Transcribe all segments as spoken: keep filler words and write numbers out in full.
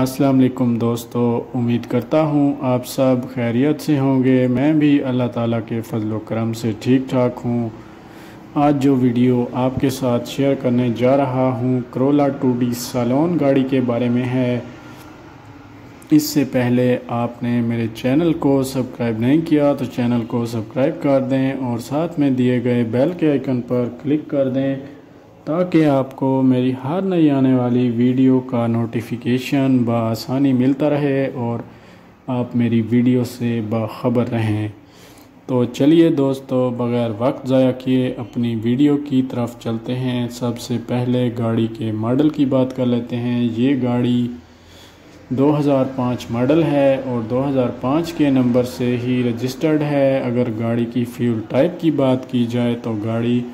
अस्सलाम वालेकुम दोस्तों, उम्मीद करता हूँ आप सब खैरियत से होंगे। मैं भी अल्लाह ताला के फजल व करम से ठीक ठाक हूँ। आज जो वीडियो आपके साथ शेयर करने जा रहा हूँ क्रोला टू डी सैलून गाड़ी के बारे में है। इससे पहले आपने मेरे चैनल को सब्सक्राइब नहीं किया तो चैनल को सब्सक्राइब कर दें और साथ में दिए गए बेल के आइकन पर क्लिक कर दें ताकि आपको मेरी हर नई आने वाली वीडियो का नोटिफिकेशन बआसानी मिलता रहे और आप मेरी वीडियो से बाखबर रहें। तो चलिए दोस्तों, बग़ैर वक्त ज़ाया किए अपनी वीडियो की तरफ चलते हैं। सबसे पहले गाड़ी के मॉडल की बात कर लेते हैं। ये गाड़ी दो हज़ार पाँच मॉडल है और दो हज़ार पाँच के नंबर से ही रजिस्टर्ड है। अगर गाड़ी की फ्यूल टाइप की बात की जाए तो गाड़ी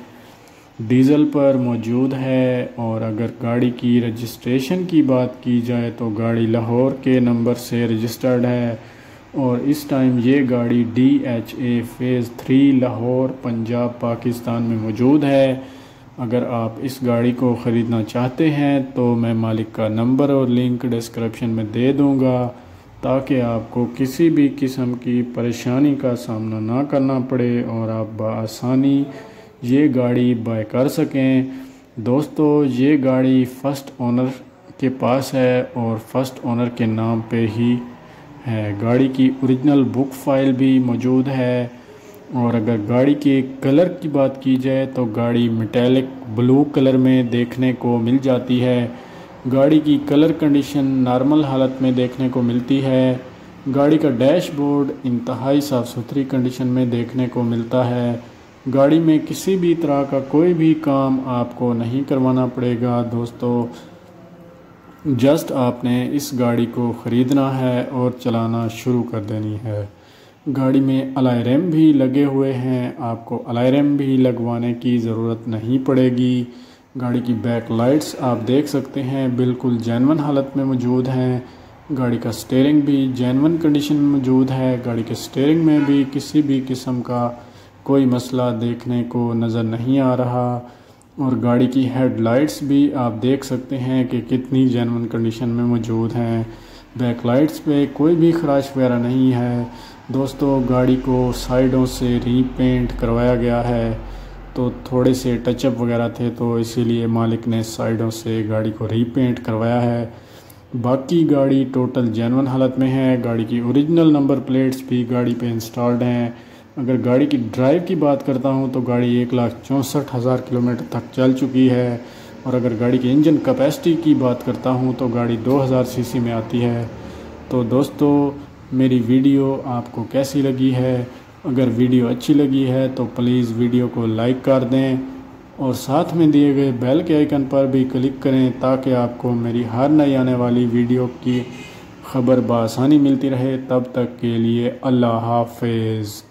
डीज़ल पर मौजूद है और अगर गाड़ी की रजिस्ट्रेशन की बात की जाए तो गाड़ी लाहौर के नंबर से रजिस्टर्ड है और इस टाइम ये गाड़ी D H A phase three Lahore Punjab Pakistan में मौजूद है। अगर आप इस गाड़ी को ख़रीदना चाहते हैं तो मैं मालिक का नंबर और लिंक डिस्क्रिप्शन में दे दूंगा ताकि आपको किसी भी किस्म की परेशानी का सामना ना करना पड़े और आप बआसानी ये गाड़ी बाय कर सकें। दोस्तों, ये गाड़ी फ़र्स्ट ओनर के पास है और फ़र्स्ट ओनर के नाम पे ही है। गाड़ी की ओरिजिनल बुक फाइल भी मौजूद है और अगर गाड़ी के कलर की बात की जाए तो गाड़ी मेटालिक ब्लू कलर में देखने को मिल जाती है। गाड़ी की कलर कंडीशन नॉर्मल हालत में देखने को मिलती है। गाड़ी का डैशबोर्ड इंतहाई साफ़ सुथरी कंडीशन में देखने को मिलता है। गाड़ी में किसी भी तरह का कोई भी काम आपको नहीं करवाना पड़ेगा। दोस्तों, जस्ट आपने इस गाड़ी को ख़रीदना है और चलाना शुरू कर देनी है। गाड़ी में अलाय रिम भी लगे हुए हैं, आपको अलाय रिम भी लगवाने की ज़रूरत नहीं पड़ेगी। गाड़ी की बैक लाइट्स आप देख सकते हैं बिल्कुल जेनवन हालत में मौजूद हैं। गाड़ी का स्टेयरिंग भी जेनवन कंडीशन में मौजूद है। गाड़ी के स्टेयरिंग में भी किसी भी किस्म का कोई मसला देखने को नज़र नहीं आ रहा और गाड़ी की हेडलाइट्स भी आप देख सकते हैं कि कितनी जेनवन कंडीशन में मौजूद हैं। बैक लाइट्स पे कोई भी खराश वगैरह नहीं है। दोस्तों, गाड़ी को साइडों से रीपेंट करवाया गया है तो थोड़े से टचअप वगैरह थे तो इसीलिए मालिक ने साइडों से गाड़ी को रीपेंट करवाया है। बाकी गाड़ी टोटल जेन्युइन हालत में है। गाड़ी की ओरिजिनल नंबर प्लेट्स भी गाड़ी पे इंस्टॉल्ड हैं। अगर गाड़ी की ड्राइव की बात करता हूँ तो गाड़ी एक लाख चौंसठ हज़ार किलोमीटर तक चल चुकी है और अगर गाड़ी की इंजन कैपेसिटी की बात करता हूँ तो गाड़ी दो हज़ार सीसी में आती है। तो दोस्तों, मेरी वीडियो आपको कैसी लगी है? अगर वीडियो अच्छी लगी है तो प्लीज़ वीडियो को लाइक कर दें और साथ में दिए गए बेल के आइकन पर भी क्लिक करें ताकि आपको मेरी हर नई आने वाली वीडियो की खबर बआसानी मिलती रहे। तब तक के लिए अल्लाह हाफ़िज़।